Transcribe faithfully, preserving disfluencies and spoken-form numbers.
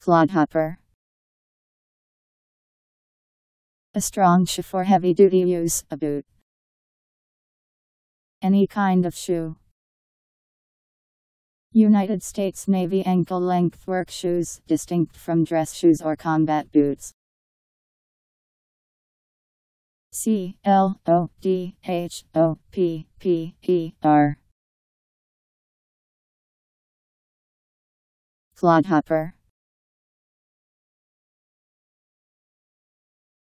Clodhopper. A strong shoe for heavy-duty use, a boot. Any kind of shoe. United States Navy ankle-length work shoes, distinct from dress shoes or combat boots. C L O D H O P P E R. Clodhopper.